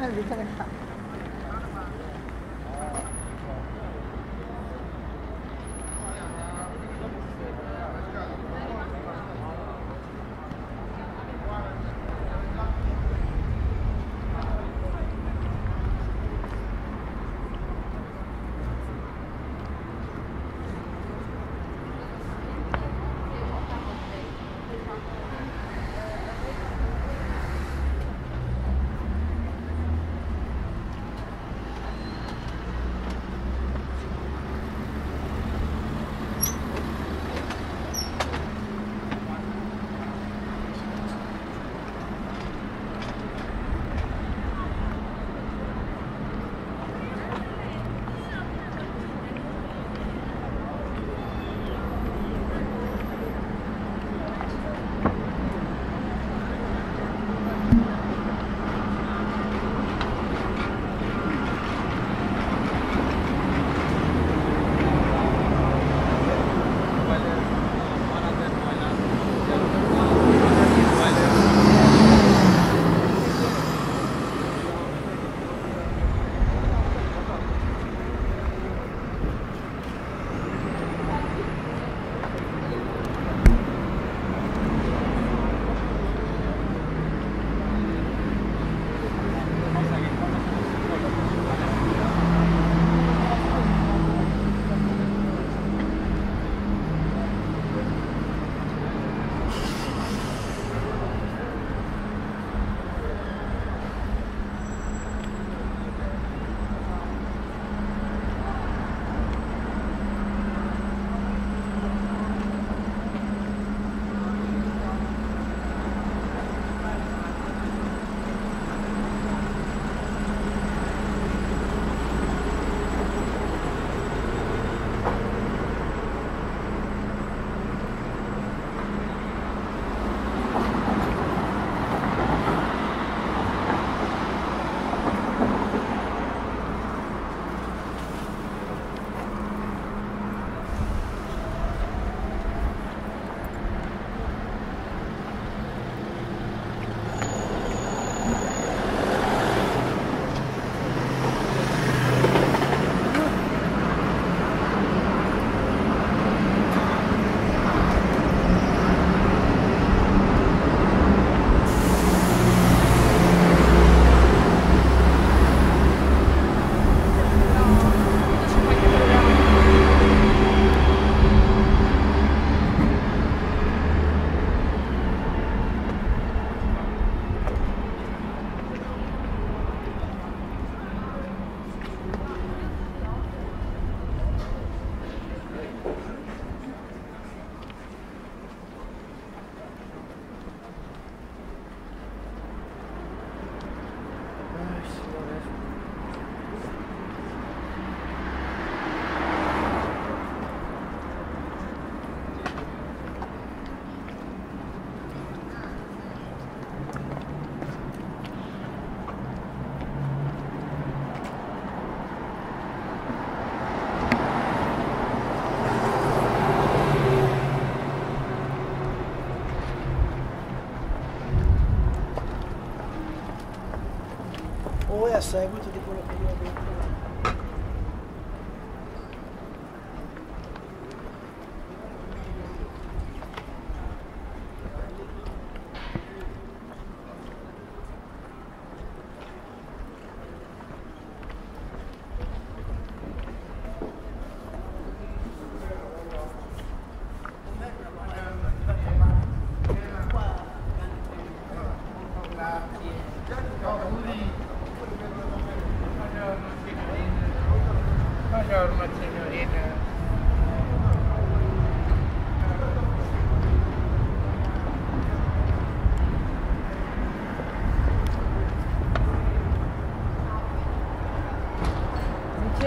nel vice che fa. O è a seguito di quello che io ho detto.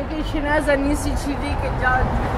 Che il cinese in Sicilia che già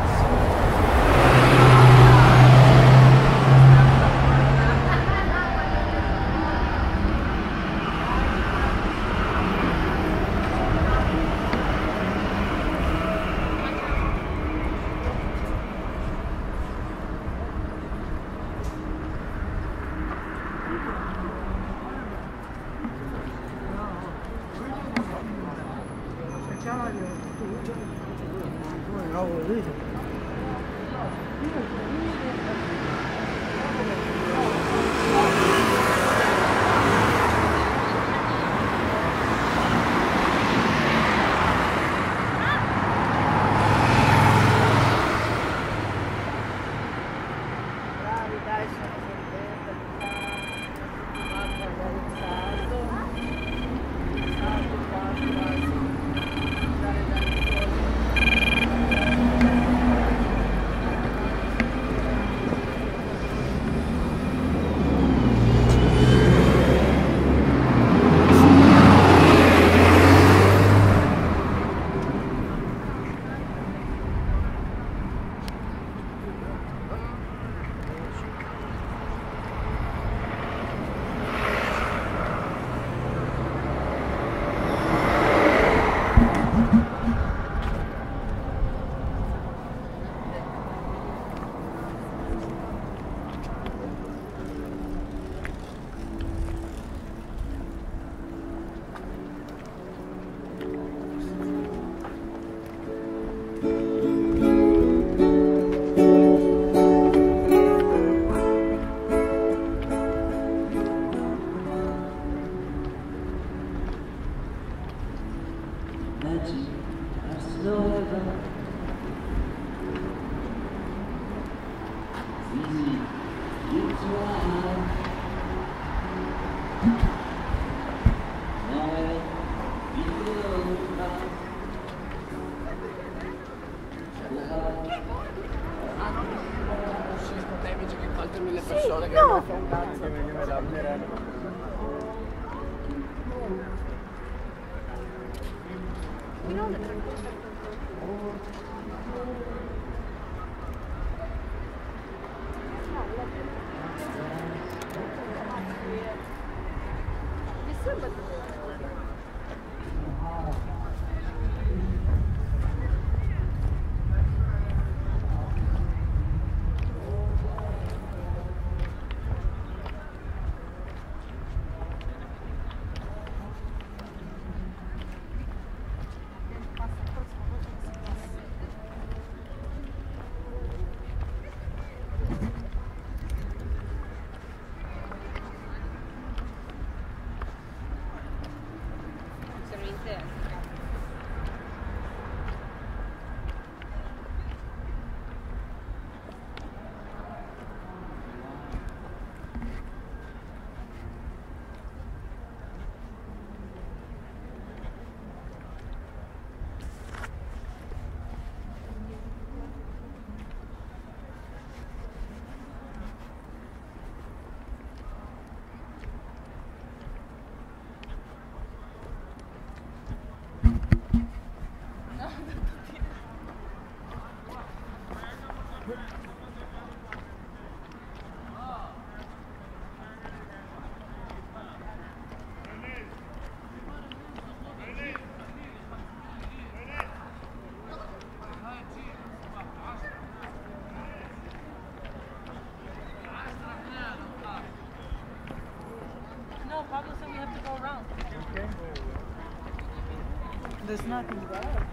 There's nothing there.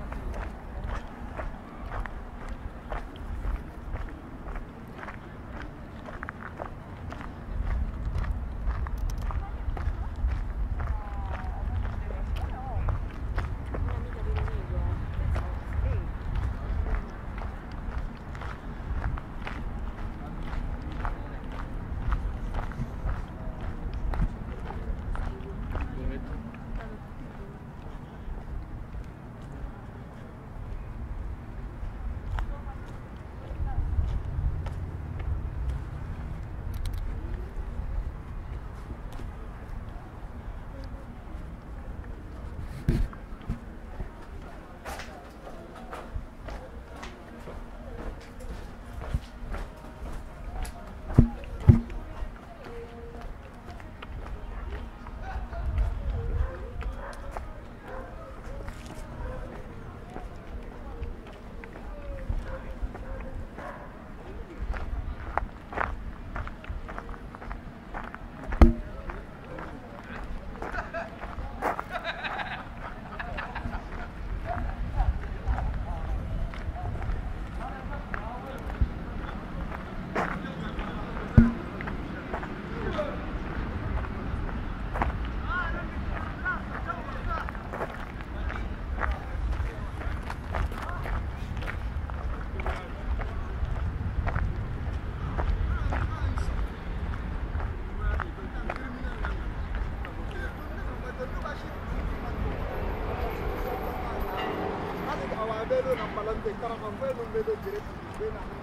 dei caravanferi non vedo diretto di bene.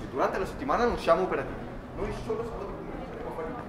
legge, durante la settimana non siamo operativi, noi solo sabato saremo operativi.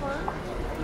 One.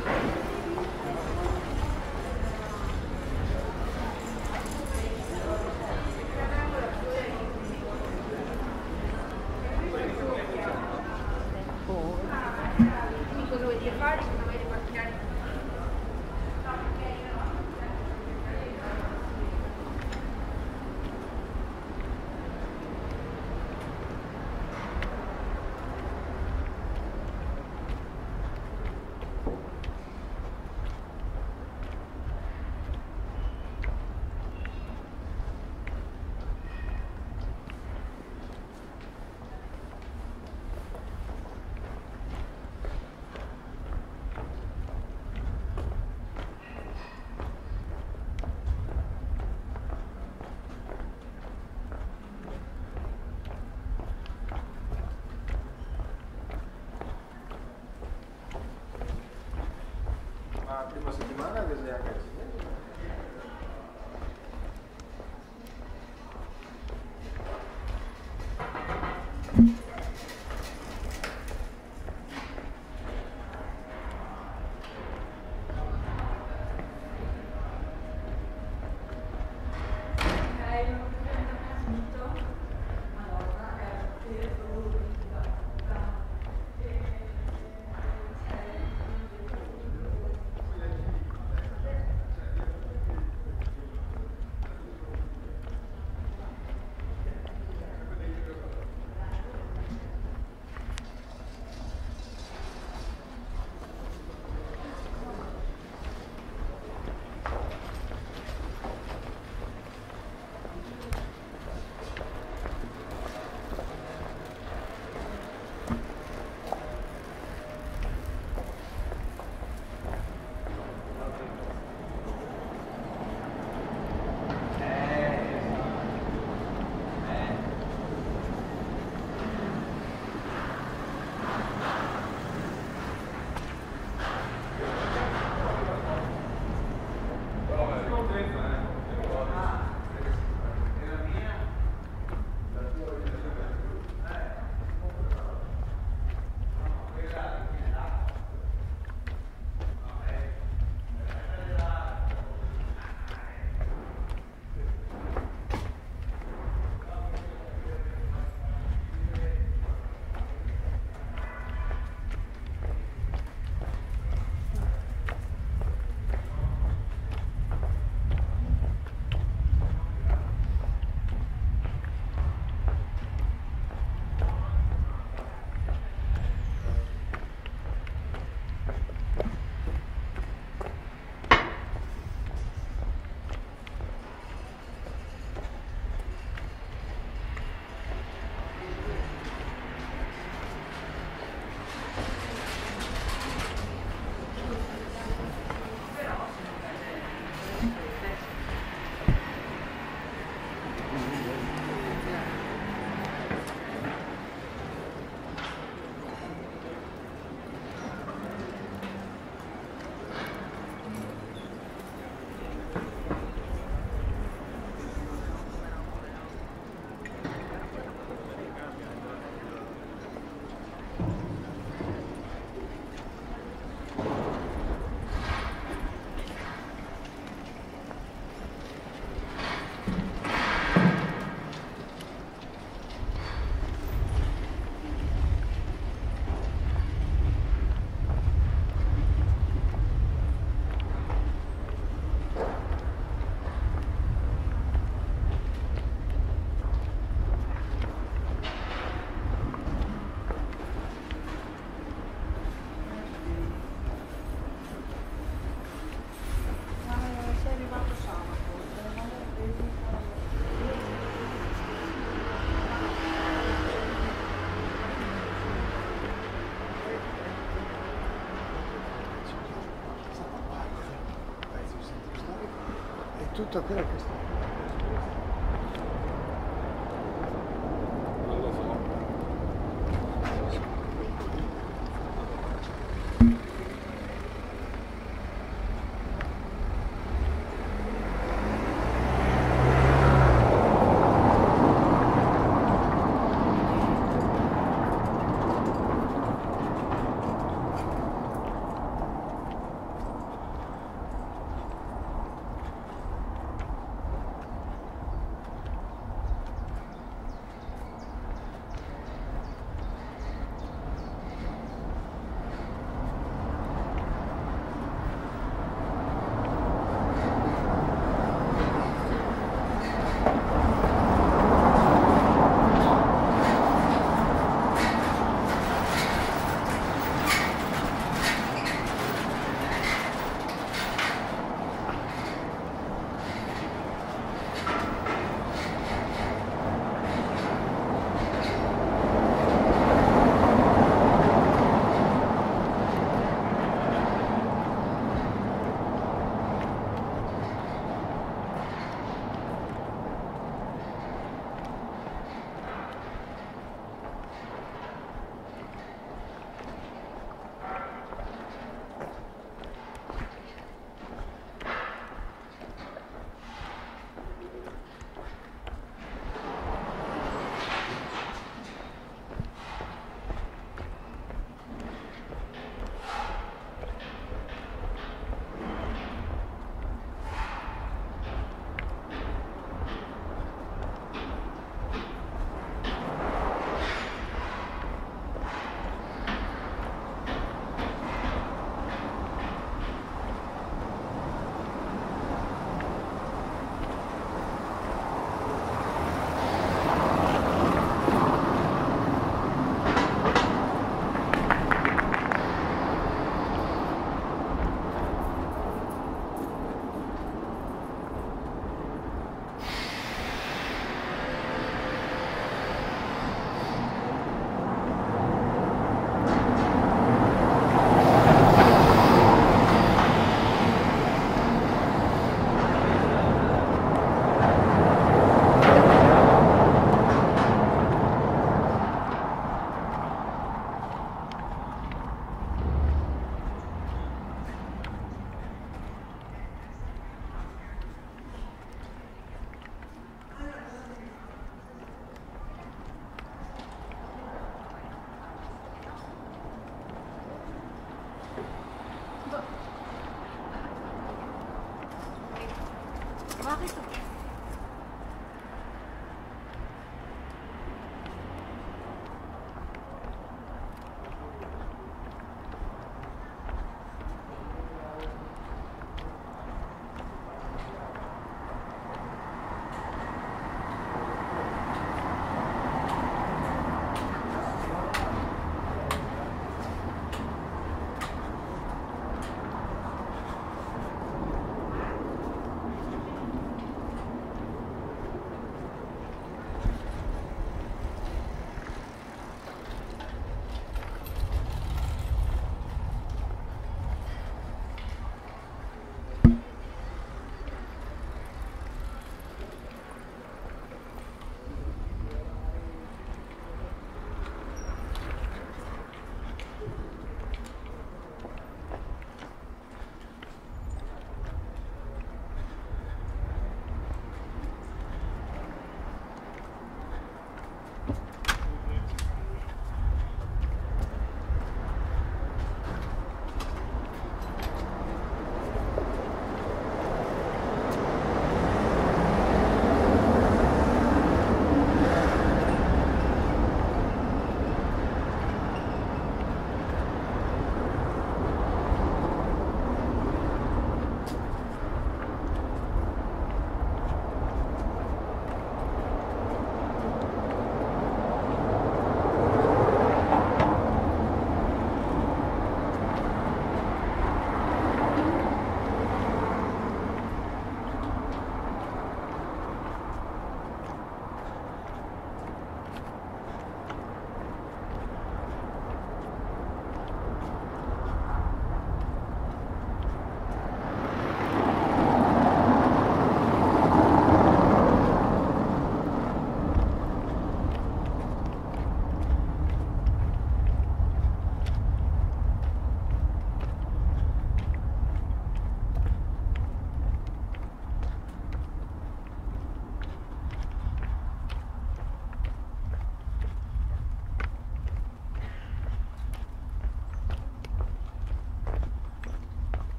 tutto quello che sta.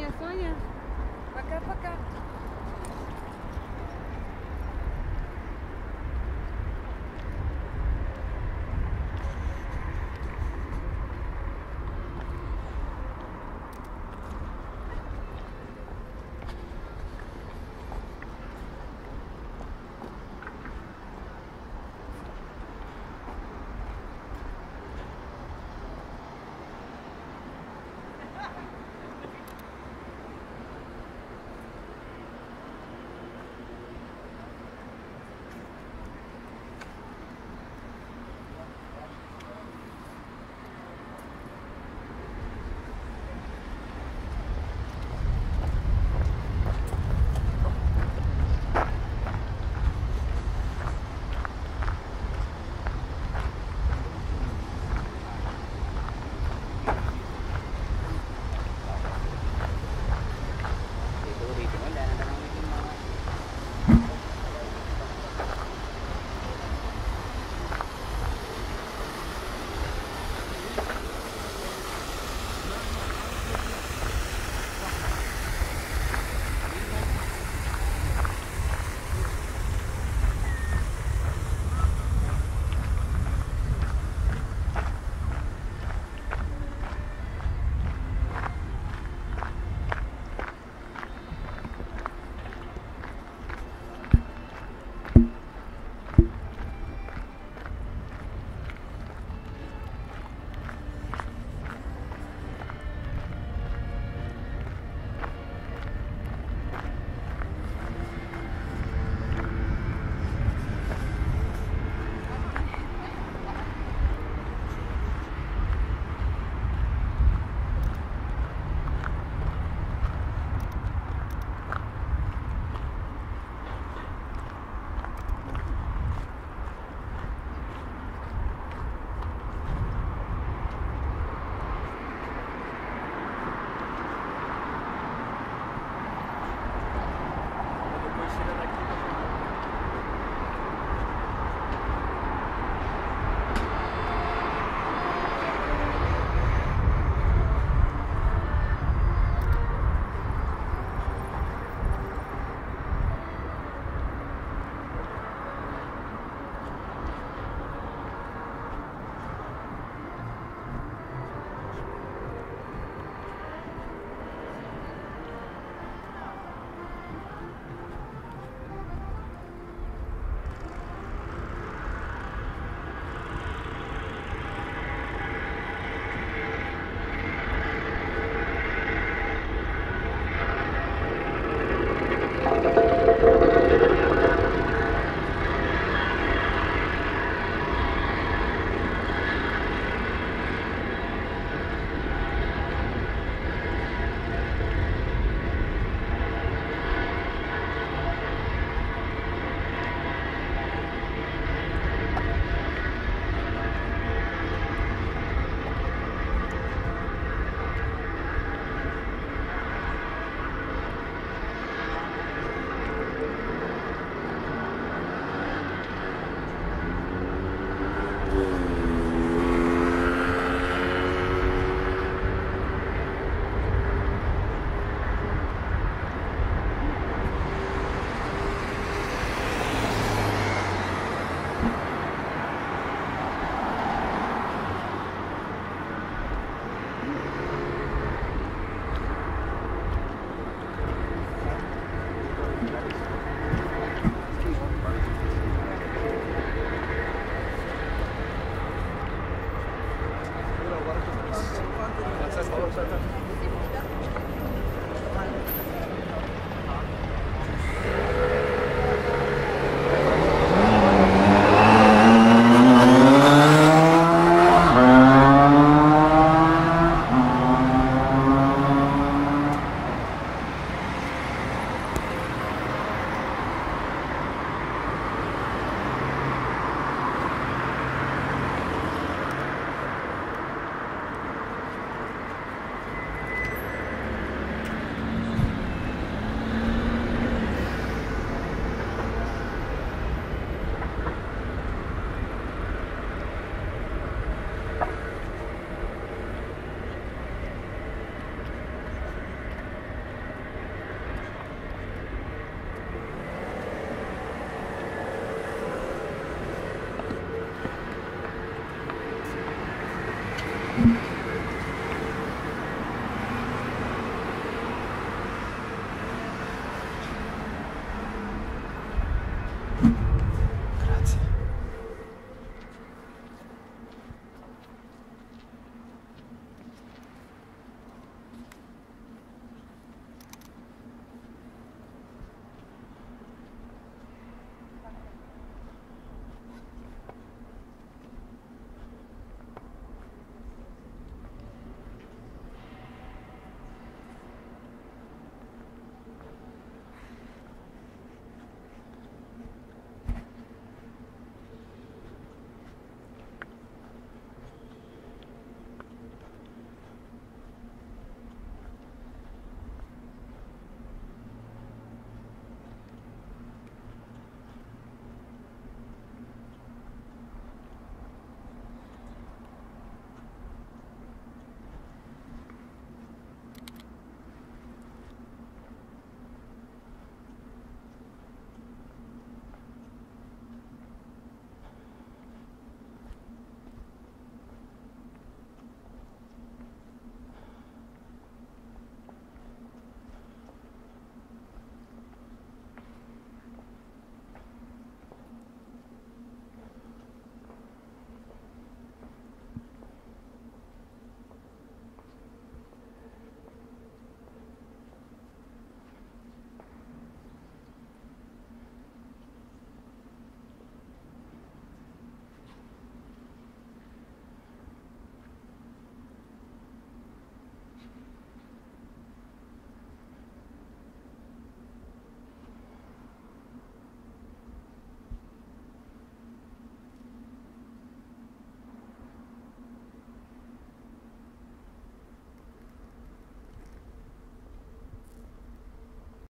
Соня, Соня, пока-пока.